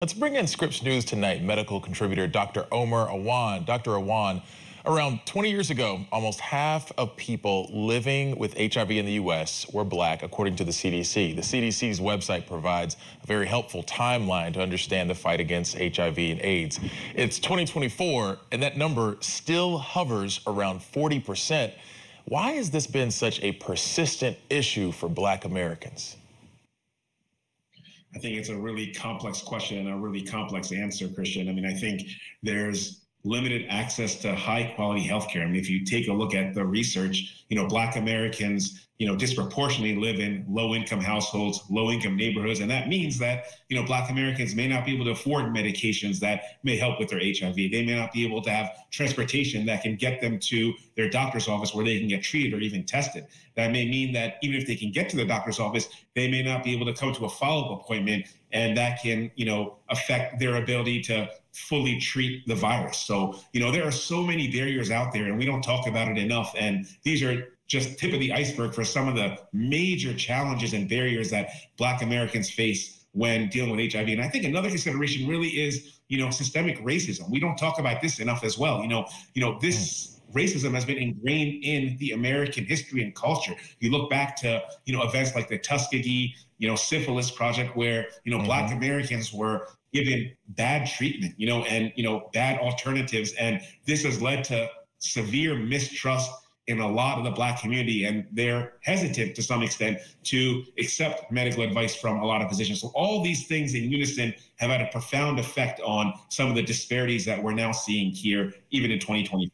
Let's bring in Scripps News tonight, medical contributor Dr. Omer Awan. Dr. Awan, around 20 years ago, almost half of people living with HIV in the U.S. were Black, according to the CDC. The CDC's website provides a very helpful timeline to understand the fight against HIV and AIDS. It's 2024, and that number still hovers around 40%. Why has this been such a persistent issue for Black Americans? I think it's a really complex question and a really complex answer, Christian. I mean, I think there's limited access to high quality healthcare. I mean, if you take a look at the research, Black Americans, disproportionately live in low income households, low income neighborhoods. And that means that, Black Americans may not be able to afford medications that may help with their HIV. They may not be able to have transportation that can get them to their doctor's office where they can get treated or even tested. That may mean that even if they can get to the doctor's office, they may not be able to come to a follow-up appointment, and that can, affect their ability to fully treat the virus. So, there are so many barriers out there, and we don't talk about it enough. And these are just tip of the iceberg for some of the major challenges and barriers that Black Americans face when dealing with HIV. And I think another consideration really is, systemic racism. We don't talk about this enough as well. This racism has been ingrained in the American history and culture. You look back to, events like the Tuskegee, syphilis project where, Black Americans were given bad treatment, and, bad alternatives. And this has led to severe mistrust in a lot of the Black community, and they're hesitant to some extent to accept medical advice from a lot of physicians. So all these things in unison have had a profound effect on some of the disparities that we're now seeing here, even in 2024.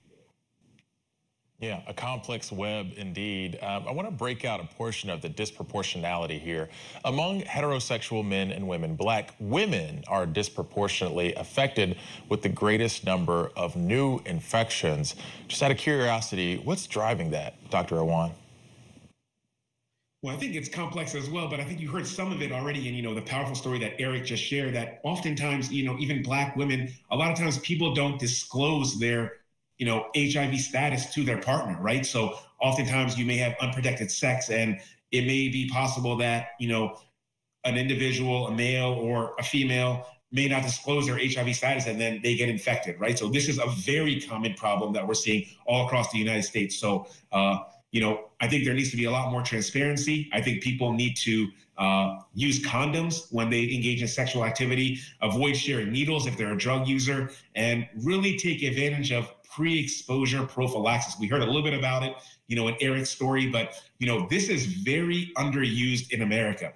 Yeah, a complex web indeed. I want to break out a portion of the disproportionality here. Among heterosexual men and women, Black women are disproportionately affected with the greatest number of new infections. Just out of curiosity, what's driving that, Dr. Awan? Well, I think it's complex as well, but I think you heard some of it already in, the powerful story that Eric just shared, that oftentimes, even Black women, a lot of times people don't disclose their HIV status to their partner, right? So oftentimes you may have unprotected sex, and it may be possible that, an individual, a male or a female, may not disclose their HIV status, and then they get infected, right? So this is a very common problem that we're seeing all across the United States. So, I think there needs to be a lot more transparency. I think people need to use condoms when they engage in sexual activity, avoid sharing needles if they're a drug user, and really take advantage of pre-exposure prophylaxis. We heard a little bit about it, in Eric's story, but, this is very underused in America.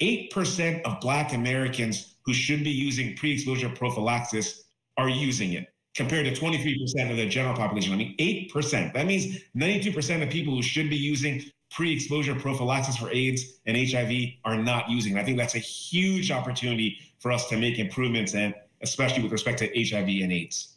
8% of Black Americans who should be using pre-exposure prophylaxis are using it, compared to 23% of the general population. I mean, 8%. That means 92% of people who should be using pre-exposure prophylaxis for AIDS and HIV are not using it. I think that's a huge opportunity for us to make improvements, and especially with respect to HIV and AIDS.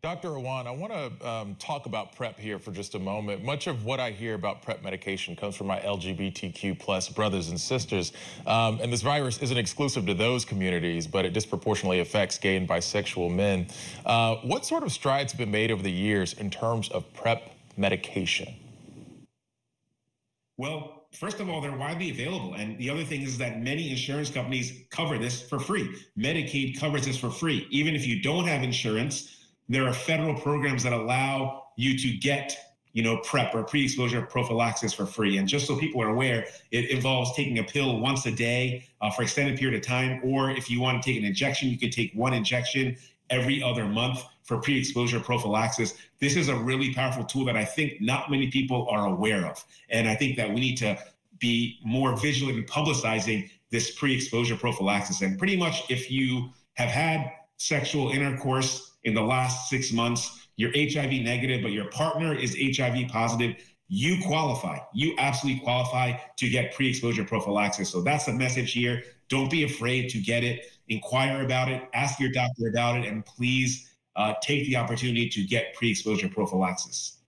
Dr. Awan, I want to talk about PrEP here for just a moment. Much of what I hear about PrEP medication comes from my LGBTQ+ brothers and sisters. And this virus isn't exclusive to those communities, but it disproportionately affects gay and bisexual men. What sort of strides have been made over the years in terms of PrEP medication? Well, first of all, they're widely available. And the other thing is that many insurance companies cover this for free. Medicaid covers this for free. Even if you don't have insurance, there are federal programs that allow you to get, PrEP or pre-exposure prophylaxis for free. And just so people are aware, it involves taking a pill once a day for extended period of time, or if you want to take an injection, you could take one injection every other month for pre-exposure prophylaxis. This is a really powerful tool that I think not many people are aware of. And I think that we need to be more vigilant in publicizing this pre-exposure prophylaxis. And pretty much if you have had sexual intercourse in the last 6 months, you're HIV negative, but your partner is HIV positive, you qualify. You absolutely qualify to get pre-exposure prophylaxis. So that's the message here. Don't be afraid to get it. Inquire about it. Ask your doctor about it. And please take the opportunity to get pre-exposure prophylaxis.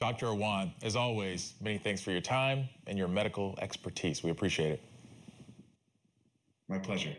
Dr. Awan, as always, many thanks for your time and your medical expertise. We appreciate it. My pleasure.